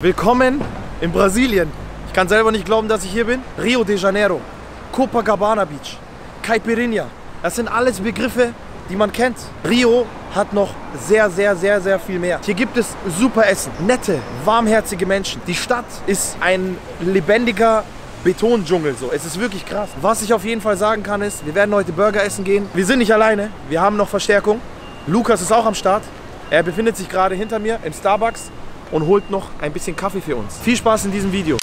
Willkommen in Brasilien. Ich kann selber nicht glauben, dass ich hier bin. Rio de Janeiro, Copacabana Beach, Caipirinha. Das sind alles Begriffe, die man kennt. Rio hat noch sehr viel mehr. Hier gibt es super Essen, nette, warmherzige Menschen. Die Stadt ist ein lebendiger Betondschungel, so. Es ist wirklich krass. Was ich auf jeden Fall sagen kann ist, wir werden heute Burger essen gehen. Wir sind nicht alleine, wir haben noch Verstärkung. Lukas ist auch am Start. Er befindet sich gerade hinter mir im Starbucks und holt noch ein bisschen Kaffee für uns. Viel Spaß in diesem Video.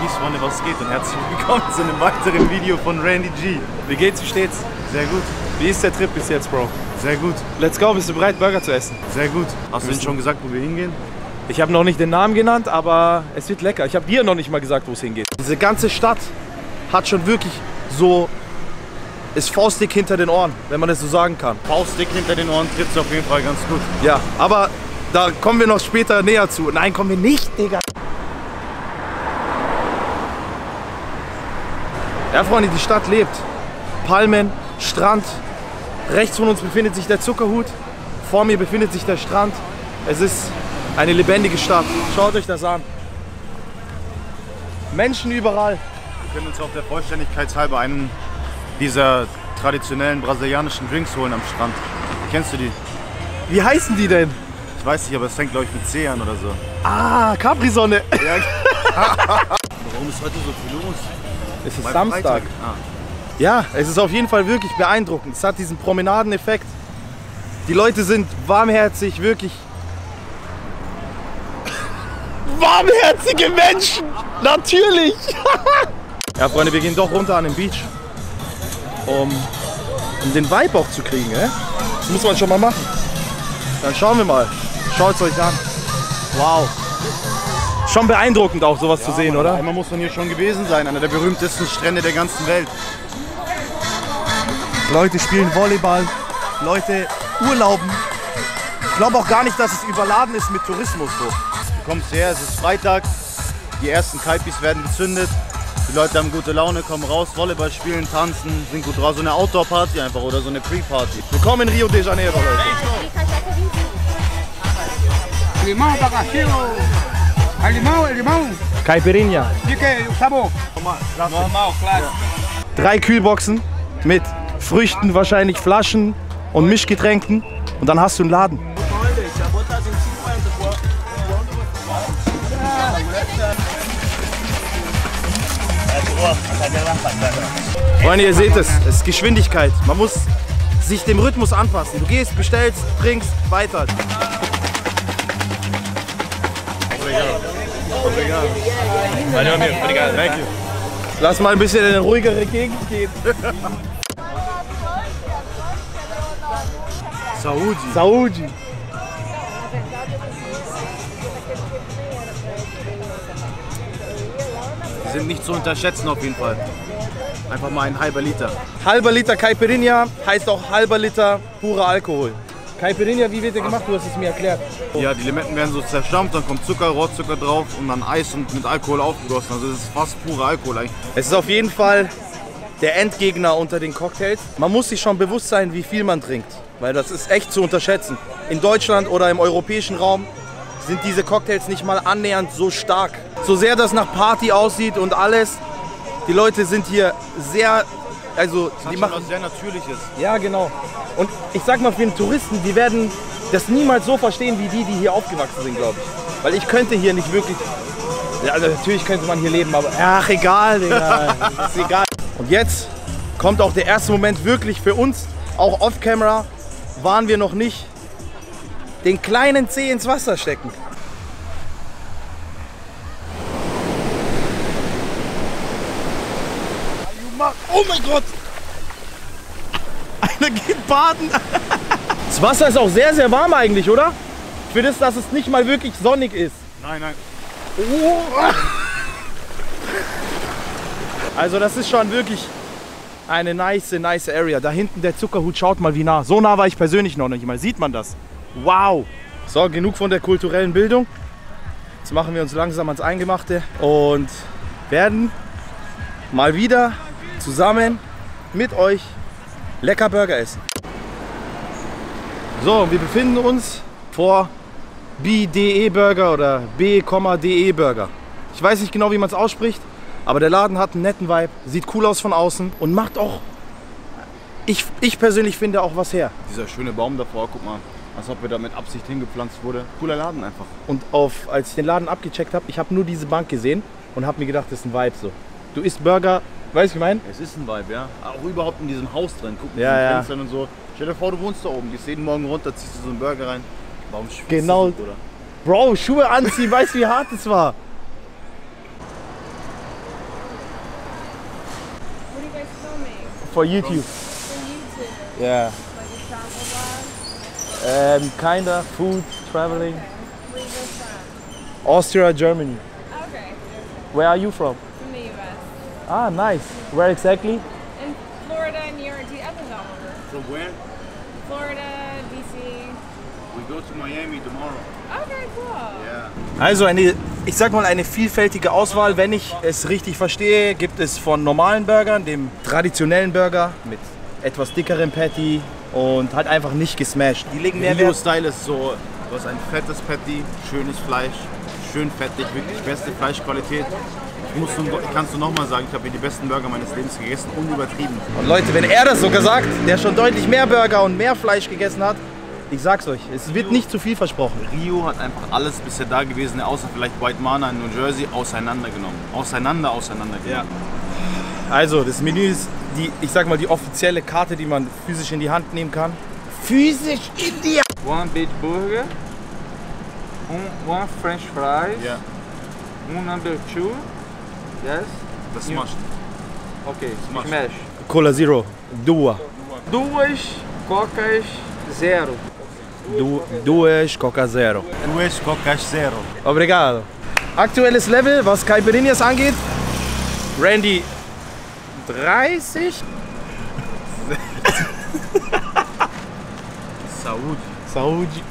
Peace, Freunde, was geht? Und herzlich willkommen zu einem weiteren Video von Randy G. Wie geht's? Wie steht's? Sehr gut. Wie ist der Trip bis jetzt, Bro? Sehr gut. Let's go. Bist du bereit, Burger zu essen? Sehr gut. Hast du denn schon gesagt, wo wir hingehen? Ich habe noch nicht den Namen genannt, aber es wird lecker. Ich habe dir noch nicht mal gesagt, wo es hingeht. Diese ganze Stadt hat schon wirklich so... ist faustdick hinter den Ohren, wenn man das so sagen kann. Faustdick hinter den Ohren trifft es auf jeden Fall ganz gut. Ja, aber da kommen wir noch später näher zu. Nein, kommen wir nicht, Digga. Ja, Freunde, die Stadt lebt. Palmen, Strand. Rechts von uns befindet sich der Zuckerhut. Vor mir befindet sich der Strand. Es ist eine lebendige Stadt. Schaut euch das an. Menschen überall. Wir können uns auf der Vollständigkeit halber einen dieser traditionellen brasilianischen Drinks holen am Strand. Kennst du die? Wie heißen die denn? Ich weiß nicht, aber es fängt, glaube ich, mit C an oder so. Ah, Capri-Sonne. Ja. Warum ist heute so viel los? Es ist Samstag. Ah. Ja, es ist auf jeden Fall wirklich beeindruckend. Es hat diesen Promenadeneffekt. Die Leute sind warmherzig, wirklich. Warmherzige Menschen! Natürlich! Ja, Freunde, wir gehen doch runter an den Beach. Um den Vibe auch zu kriegen, das muss man schon mal machen. Dann schauen wir mal. Schaut's euch an. Wow. Schon beeindruckend auch sowas zu sehen, oder? Einmal muss man hier schon gewesen sein, einer der berühmtesten Strände der ganzen Welt. Leute spielen Volleyball, Leute urlauben. Ich glaube auch gar nicht, dass es überladen ist mit Tourismus. So. Du kommst her, es ist Freitag, die ersten Kaipis werden gezündet. Die Leute haben gute Laune, kommen raus, Volleyball spielen, tanzen, sind gut raus. So eine Outdoor-Party einfach oder so eine Pre-Party. Willkommen in Rio de Janeiro, Leute. Limão, abacaxi, limão. Caipirinha. Normal, klar. 3 Kühlboxen mit Früchten, wahrscheinlich Flaschen und Mischgetränken. Und dann hast du einen Laden. Freunde, ihr seht es ist Geschwindigkeit. Man muss sich dem Rhythmus anpassen. Du gehst, bestellst, trinkst, weiter. Lass mal ein bisschen in eine ruhigere Gegend gehen. Saúde. Sind nicht zu unterschätzen auf jeden Fall. Einfach mal ein halber Liter. Halber Liter Caipirinha heißt auch halber Liter purer Alkohol. Caipirinha, wie wird der gemacht? Du hast es mir erklärt. Ja, die Limetten werden so zerstampft, dann kommt Zucker, Rohrzucker drauf und dann Eis und mit Alkohol aufgegossen. Also es ist fast purer Alkohol eigentlich. Es ist auf jeden Fall der Endgegner unter den Cocktails. Man muss sich schon bewusst sein, wie viel man trinkt, weil das ist echt zu unterschätzen. In Deutschland oder im europäischen Raum sind diese Cocktails nicht mal annähernd so stark. So sehr das nach Party aussieht und alles, die Leute sind hier sehr, also die machen was sehr Natürliches. Ja, genau. Und ich sag mal, für den Touristen, die werden das niemals so verstehen, wie die hier aufgewachsen sind, glaube ich. Weil ich könnte hier nicht wirklich, ja, also natürlich könnte man hier leben, aber ach, egal, Digga, ist egal. Und jetzt kommt auch der erste Moment wirklich für uns, auch off-camera waren wir noch nicht, den kleinen Zeh ins Wasser stecken. Oh mein Gott! Einer geht baden! Das Wasser ist auch sehr warm eigentlich, oder? Für das, dass es nicht mal wirklich sonnig ist. Nein. Oh. Also das ist schon wirklich eine nice Area. Da hinten der Zuckerhut, schaut mal wie nah. So nah war ich persönlich noch nicht mal. Sieht man das? Wow! So, genug von der kulturellen Bildung. Jetzt machen wir uns langsam ans Eingemachte und werden mal wieder zusammen mit euch lecker Burger essen. So, wir befinden uns vor BDE Burger oder BDE Burger. Ich weiß nicht genau, wie man es ausspricht, aber der Laden hat einen netten Vibe, sieht cool aus von außen und macht auch, ich persönlich finde auch was her. Dieser schöne Baum davor, guck mal, als ob er da mit Absicht hingepflanzt wurde. Cooler Laden einfach. Und als ich den Laden abgecheckt habe, ich habe nur diese Bank gesehen und habe mir gedacht, das ist ein Vibe so. Du isst Burger, weißt du, ich meine? Es ist ein Vibe, ja. Auch überhaupt in diesem Haus drin, guck mal, ja, ja. Und so. Stell dir vor, du wohnst da oben, gehst jeden Morgen runter, ziehst du so einen Burger rein. Warum schwitzt du, Bruder? Genau. Bro, Schuhe anziehen, weißt du, wie hart es war? What are you guys filming? For YouTube. For YouTube? Yeah. Like a travel vlog? Kinda, food, traveling. Okay. Where are you guys from? Austria, Germany. Okay. Where are you from? From the US. Ah, nice. Where exactly? In Florida, New York, the others all over. From where? Florida, DC. We go to Miami tomorrow. Okay, cool. Also ich sag mal, eine vielfältige Auswahl. Wenn ich es richtig verstehe, gibt es von normalen Burgern, dem traditionellen Burger mit etwas dickerem Patty und halt einfach nicht gesmashed. Die legen mehr Wert. Rio-Style ist so, du hast ein fettes Patty, schönes Fleisch, schön fettig, wirklich beste Fleischqualität. Kannst du nochmal sagen, ich habe hier die besten Burger meines Lebens gegessen, unübertrieben. Und Leute, wenn er das sogar sagt, der schon deutlich mehr Burger und mehr Fleisch gegessen hat, ich sag's euch, es wird nicht zu viel versprochen. Rio hat einfach alles bisher Dagewesene, außer vielleicht White Manor in New Jersey, auseinandergenommen. Auseinandergenommen. Ja. Also, das Menü ist die offizielle Karte, die man physisch in die Hand nehmen kann. Physisch in die Hand! One big burger, one french fries, yeah. One number two, yes. Das smashed. Okay, smashed. Cola Zero, Duas Cocas Zero. Duas Coca Zero. Duas Cocas Zero. Obrigado. Aktuelles Level, was Caipirinhas angeht. Randy 30. Saúde.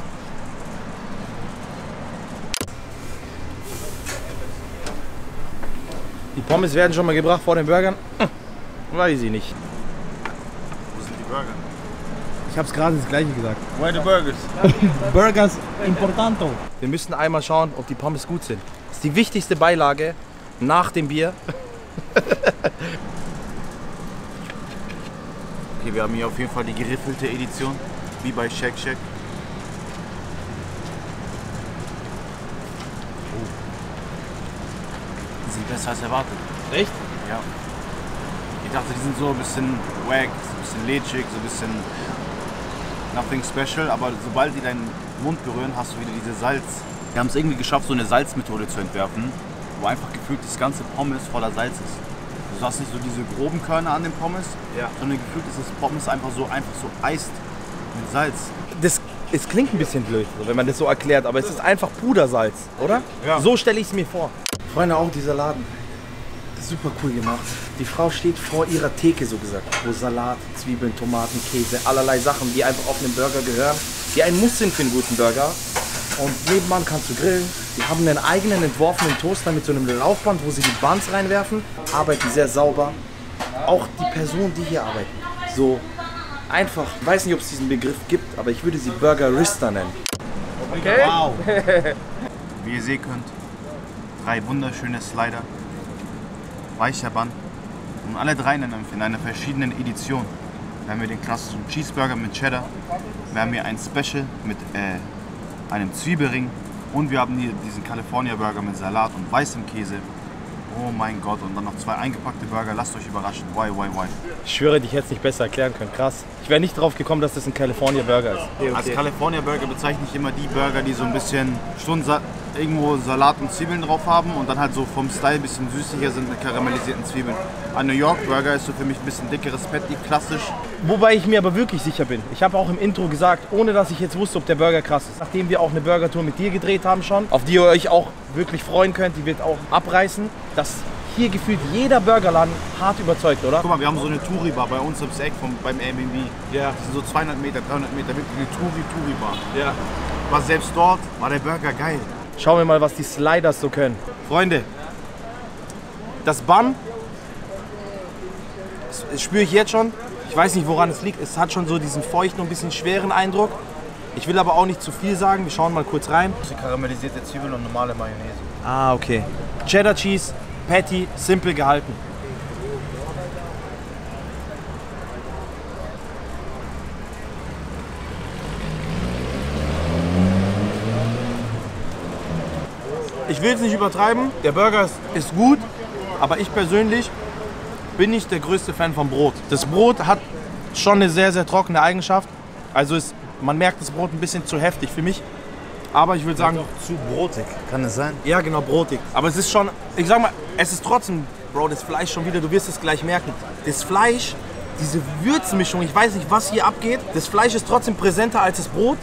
Die Pommes werden schon mal gebracht vor den Burgern. Weiß ich nicht. Wo sind die Burger? Ich hab's gerade das Gleiche gesagt. Why the burgers? Burgers importanto. Wir müssen einmal schauen, ob die Pommes gut sind. Das ist die wichtigste Beilage nach dem Bier. Okay, wir haben hier auf jeden Fall die geriffelte Edition, wie bei Shack Shack. Oh. Die sind besser als erwartet. Echt? Ja. Ich dachte, die sind so ein bisschen wack, so ein bisschen lätschig, so ein bisschen... Nothing special, aber sobald die deinen Mund berühren, hast du wieder diese Salz. Wir haben es irgendwie geschafft, so eine Salzmethode zu entwerfen, wo einfach gefühlt das ganze Pommes voller Salz ist. Du hast nicht so diese groben Körner an den Pommes, ja, sondern gefühlt ist das Pommes einfach so eist mit Salz. Es klingt ein bisschen blöd, wenn man das so erklärt, aber es ist einfach Pudersalz, oder? Ja. So stelle ich es mir vor. Freunde, auch dieser Laden. Super cool gemacht. Die Frau steht vor ihrer Theke, so gesagt, wo Salat, Zwiebeln, Tomaten, Käse, allerlei Sachen, die einfach auf einen Burger gehören, die ein Muss sind für einen guten Burger. Und nebenan kannst du grillen. Die haben einen eigenen entworfenen Toaster mit so einem Laufband, wo sie die Buns reinwerfen. Arbeiten sehr sauber. Auch die Personen, die hier arbeiten. So einfach, ich weiß nicht, ob es diesen Begriff gibt, aber ich würde sie Burgerista nennen. Okay. Wow. Wie ihr sehen könnt, 3 wunderschöne Slider. Weicher Bun und alle 3 in einer verschiedenen Edition. Wir haben hier den klassischen Cheeseburger mit Cheddar, wir haben hier ein Special mit einem Zwiebelring und wir haben hier diesen California Burger mit Salat und weißem Käse. Oh mein Gott, und dann noch 2 eingepackte Burger, lasst euch überraschen, why. Ich schwöre, ich hätte es nicht besser erklären können, krass. Ich wäre nicht drauf gekommen, dass das ein California Burger ist. Okay. Als California Burger bezeichne ich immer die Burger, die so ein bisschen schon irgendwo Salat und Zwiebeln drauf haben und dann halt so vom Style ein bisschen süßlicher sind mit karamellisierten Zwiebeln. Ein New York Burger ist so für mich ein bisschen dickeres Patty, klassisch. Wobei ich mir aber wirklich sicher bin. Ich habe auch im Intro gesagt, ohne dass ich jetzt wusste, ob der Burger krass ist. Nachdem wir auch eine Burger-Tour mit dir gedreht haben schon, auf die ihr euch auch wirklich freuen könnt, die wird auch abreißen, dass hier gefühlt jeder Burgerladen hart überzeugt, oder? Guck mal, wir haben so eine Touri-Bar bei uns ums Eck beim Airbnb. Ja. Das sind so 200 Meter, 300 Meter, wirklich eine Touri-Bar. Ja. Aber selbst dort war der Burger geil. Schauen wir mal, was die Sliders so können. Freunde, das Bun, das spüre ich jetzt schon. Ich weiß nicht, woran es liegt. Es hat schon so diesen feuchten und ein bisschen schweren Eindruck. Ich will aber auch nicht zu viel sagen, wir schauen mal kurz rein. Das ist karamellisierte Zwiebeln und normale Mayonnaise. Ah, okay. Cheddar Cheese, Patty, simpel gehalten. Ich will es nicht übertreiben, der Burger ist gut, aber ich persönlich bin nicht der größte Fan vom Brot. Das Brot hat schon eine sehr, sehr trockene Eigenschaft. Also man merkt das Brot ein bisschen zu heftig für mich. Aber ich würde sagen... Auch zu brotig, kann es sein? Ja, genau, brotig. Aber es ist schon, ich sag mal, es ist trotzdem, Bro, das Fleisch schon wieder, du wirst es gleich merken. Das Fleisch, diese Würzmischung, ich weiß nicht, was hier abgeht. Das Fleisch ist trotzdem präsenter als das Brot,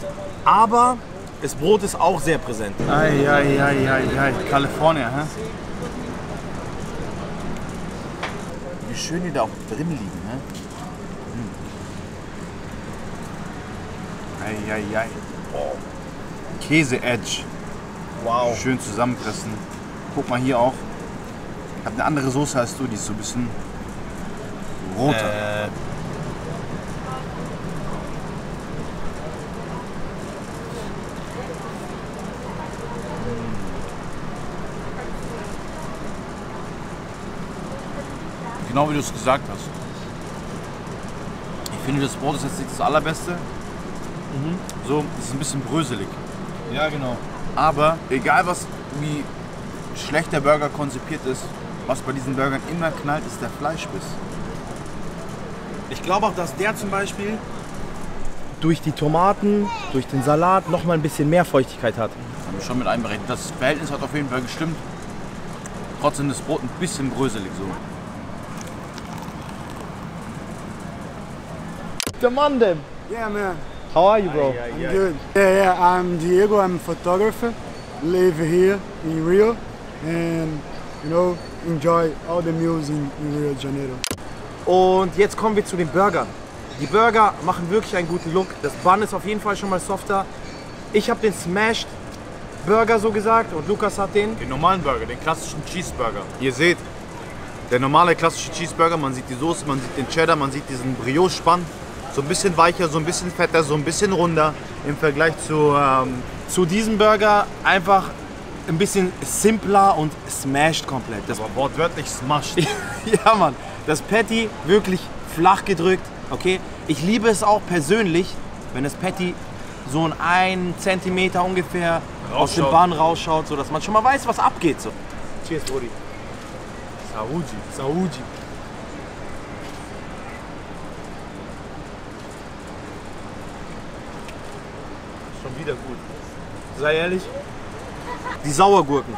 aber... Das Brot ist auch sehr präsent. Ei, ei, ei, ei, ei. Kalifornien, hä? Wie schön die da auch drin liegen, ne? Ei, ei, ei. Oh. Käse-Edge. Wow. Schön zusammenpressen. Guck mal hier auch. Ich hab eine andere Soße als du, die ist so ein bisschen roter. Genau wie du es gesagt hast. Ich finde, das Brot ist jetzt nicht das allerbeste. Mhm. So, es ist ein bisschen bröselig. Ja, genau. Aber egal, wie schlecht der Burger konzipiert ist, was bei diesen Burgern immer knallt, ist der Fleischbiss. Ich glaube auch, dass der zum Beispiel durch die Tomaten, durch den Salat noch mal ein bisschen mehr Feuchtigkeit hat. Das haben wir schon mit einberechnet. Das Verhältnis hat auf jeden Fall gestimmt. Trotzdem ist das Brot ein bisschen bröselig so. The Monday. Yeah, man. How are you, bro? I'm good. Yeah, I'm Diego. I'm a photographer. Live here in Rio, and you know, enjoy all the meals in Rio de Janeiro. Und jetzt kommen wir zu den Burgern. Die Burger machen wirklich einen guten Look. Das Bun ist auf jeden Fall schon mal softer. Ich habe den Smashed Burger so gesagt und Lukas hat den normalen Burger, den klassischen Cheeseburger. Ihr seht, der normale klassische Cheeseburger. Man sieht die Soße, man sieht den Cheddar, man sieht diesen Brioche-Spann. So ein bisschen weicher, so ein bisschen fetter, so ein bisschen runder im Vergleich zu diesem Burger. Einfach ein bisschen simpler und smashed komplett. Das war wortwörtlich smashed. Ja, Mann. Das Patty wirklich flach gedrückt, okay? Ich liebe es auch persönlich, wenn das Patty so in 1 Zentimeter ungefähr aus dem Bun rausschaut, sodass man schon mal weiß, was abgeht. So. Cheers, Brody. Saúde. Saúde. Wieder gut. Sei ehrlich. Die Sauergurken,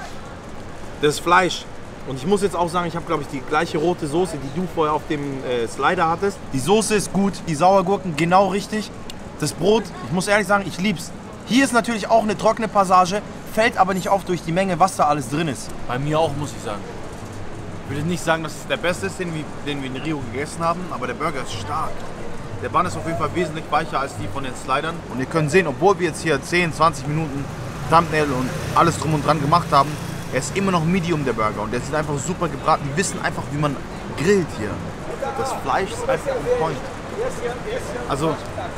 das Fleisch und ich muss jetzt auch sagen, ich habe glaube ich die gleiche rote Soße, die du vorher auf dem Slider hattest. Die Soße ist gut, die Sauergurken genau richtig. Das Brot, ich muss ehrlich sagen, ich lieb's. Hier ist natürlich auch eine trockene Passage, fällt aber nicht auf durch die Menge, was da alles drin ist. Bei mir auch, muss ich sagen. Ich würde nicht sagen, dass es der beste ist, den wir in Rio gegessen haben, aber der Burger ist stark. Der Bun ist auf jeden Fall wesentlich weicher als die von den Slidern. Und ihr könnt sehen, obwohl wir jetzt hier 10, 20 Minuten Thumbnail und alles drum und dran gemacht haben, er ist immer noch medium, der Burger. Und der ist einfach super gebraten. Wir wissen einfach, wie man grillt hier. Das Fleisch ist einfach on point. Also,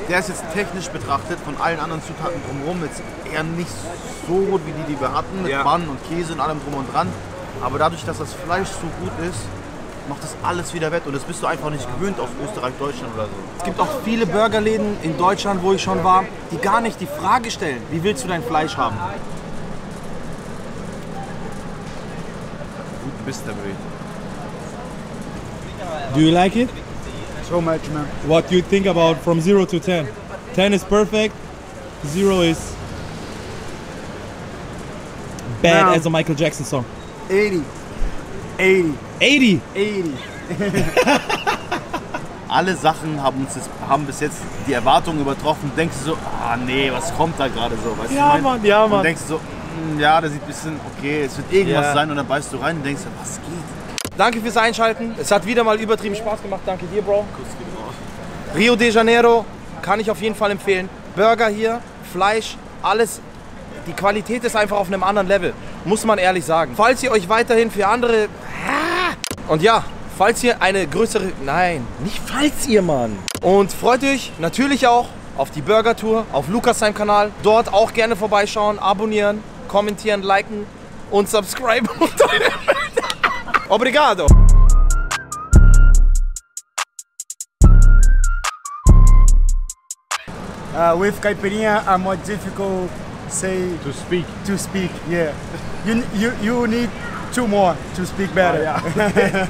der ist jetzt technisch betrachtet von allen anderen Zutaten drumherum jetzt eher nicht so gut wie die wir hatten. Mit Bun und Käse und allem drum und dran. Aber dadurch, dass das Fleisch so gut ist, macht das alles wieder wett und das bist du einfach nicht gewöhnt aus Österreich, Deutschland oder so. Es gibt auch viele Burgerläden in Deutschland, wo ich schon war, die gar nicht die Frage stellen, wie willst du dein Fleisch haben? Gut bist du, Bro. Do you like it? So much, man. What do you think about from 0 to 10? 10 is perfect, 0 is bad as a Michael Jackson song. 80. 80. 80? 80. Alle Sachen haben bis jetzt die Erwartungen übertroffen. Denkst du so, ah nee, was kommt da gerade so? Weißt ja, du, Mann, ja, Mann. Und denkst du so, ja, da sieht ein bisschen, okay, es wird irgendwas sein. Und dann beißt du rein und denkst, was geht? Danke fürs Einschalten. Es hat wieder mal übertrieben Spaß gemacht. Danke dir, Bro. Rio de Janeiro kann ich auf jeden Fall empfehlen. Burger hier, Fleisch, alles. Die Qualität ist einfach auf einem anderen Level, muss man ehrlich sagen. Falls ihr euch weiterhin für andere... Und ja, falls ihr eine größere... Nein, nicht falls ihr, Mann. Und freut euch natürlich auch auf die Burger-Tour, auf Lukasheim-Kanal. Dort auch gerne vorbeischauen, abonnieren, kommentieren, liken und subscriben. Obrigado! With caipirinha, I'm more difficult say to speak. To speak, yeah. You need two more to speak better. Oh, yeah.